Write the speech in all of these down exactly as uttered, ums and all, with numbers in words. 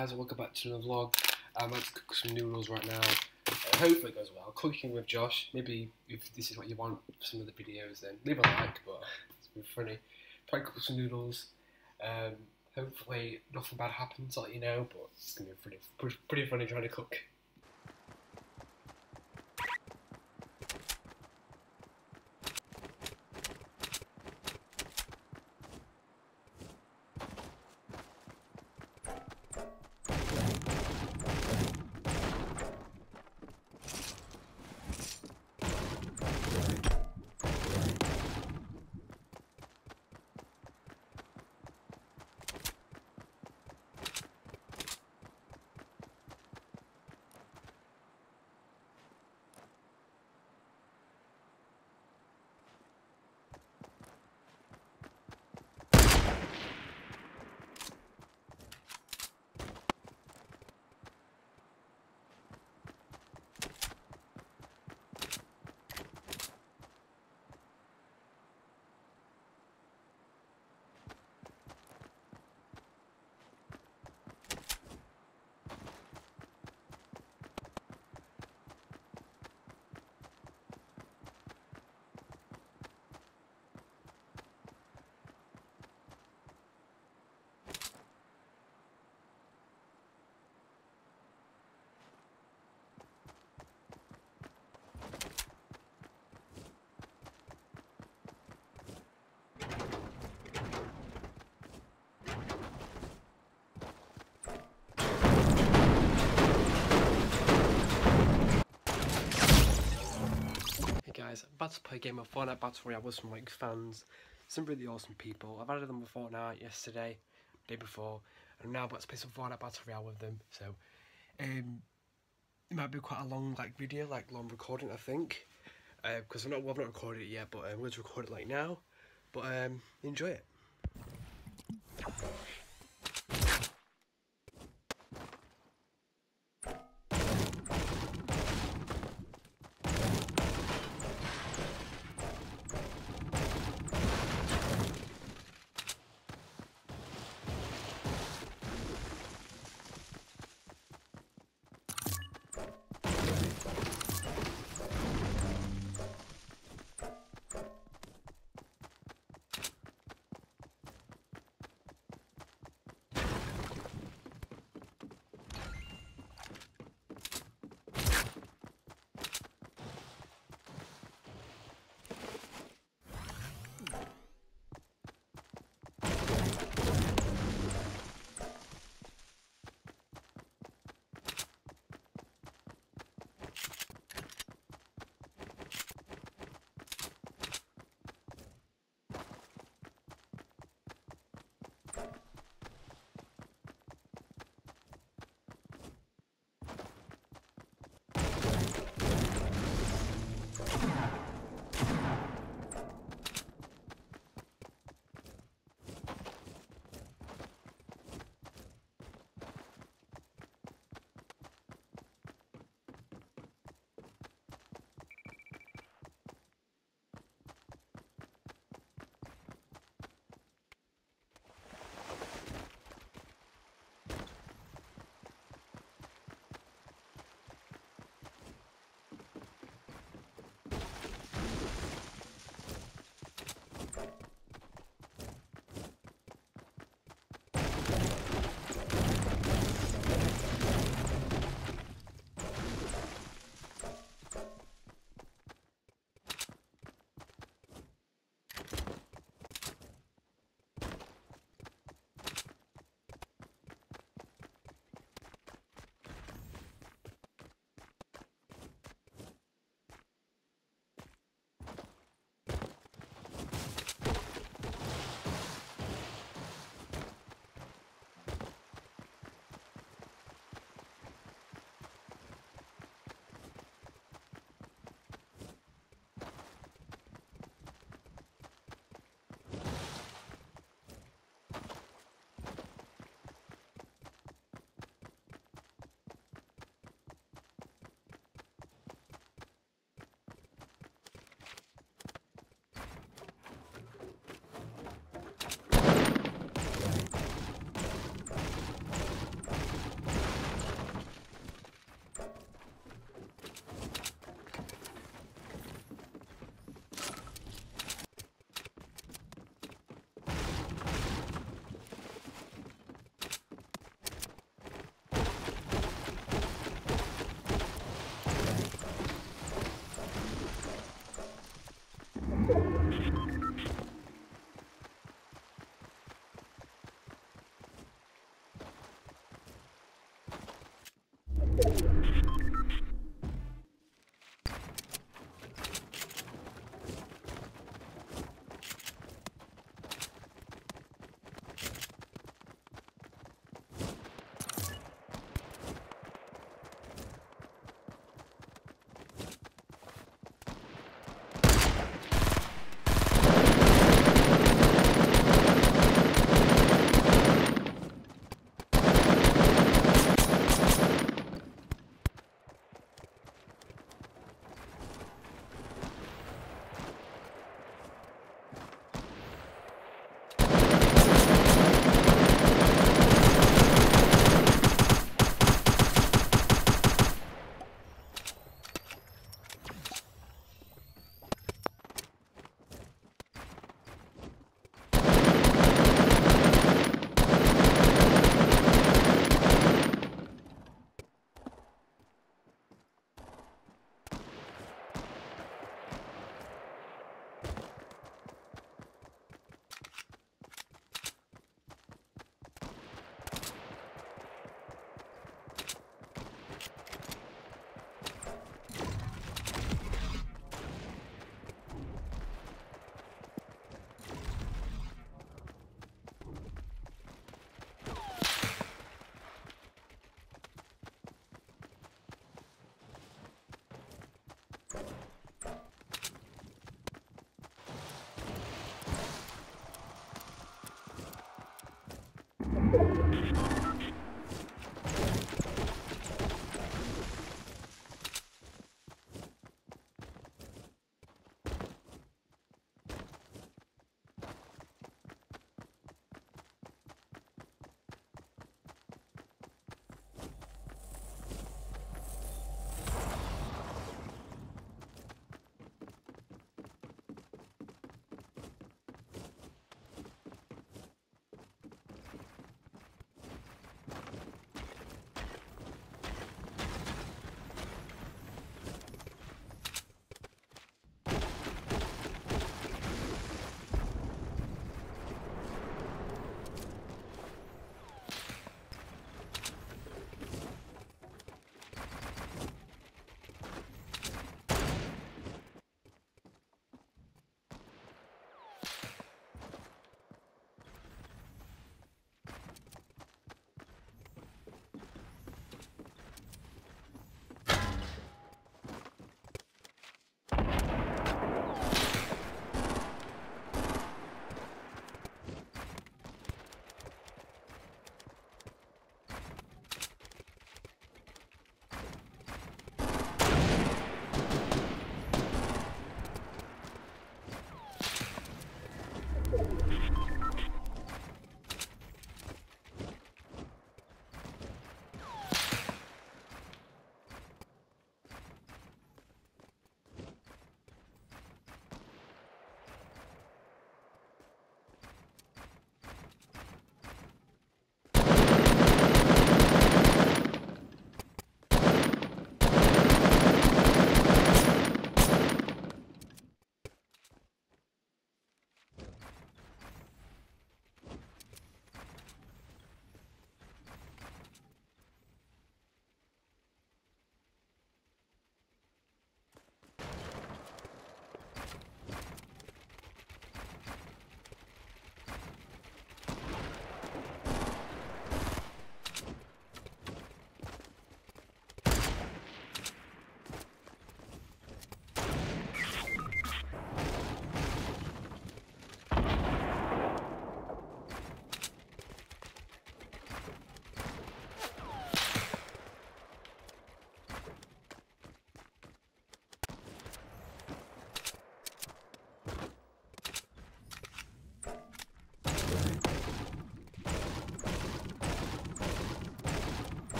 guys, welcome back to another vlog. I'm about to cook some noodles right now. Uh, hopefully it goes well. Cooking with Josh. Maybe if this is what you want for some of the videos, then leave a like, but it's been funny. Try to cook some noodles. Um, hopefully nothing bad happens, like you know, but it's going to be pretty, pretty funny trying to cook. I'm about to play a game of Fortnite Battle Royale with some like fans, some really awesome people. I've added them with Fortnite yesterday, day before, and I'm now about to play some Fortnite Battle Royale with them. So um, it might be quite a long like video, like long recording I think, because uh, I'm not, well, I've not recorded it yet, but I'm going to record it like now. But um, enjoy it.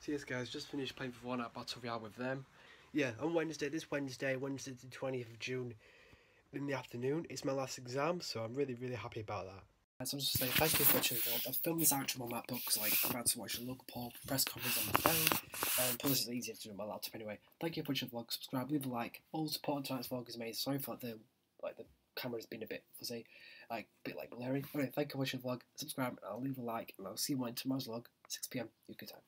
So yes guys, just finished playing Fortnite Battle Royale with them. Yeah, on Wednesday, this Wednesday, Wednesday the twentieth of June in the afternoon, it's my last exam, so I'm really, really happy about that. So I'm just saying thank you for watching the vlog. I've filmed this out on my MacBooks, like I've had to watch a local poll, press conference on my phone, and um, plus it's easier to do on my laptop anyway. Thank you for watching the vlog, subscribe, leave a like, all the support on tonight's vlog is amazing. Sorry for like, the like the camera's been a bit fuzzy, like a bit like blurry. Anyway, thank you for watching the vlog, subscribe, and I'll leave a like, and I'll see you in tomorrow's vlog, six p m U K time.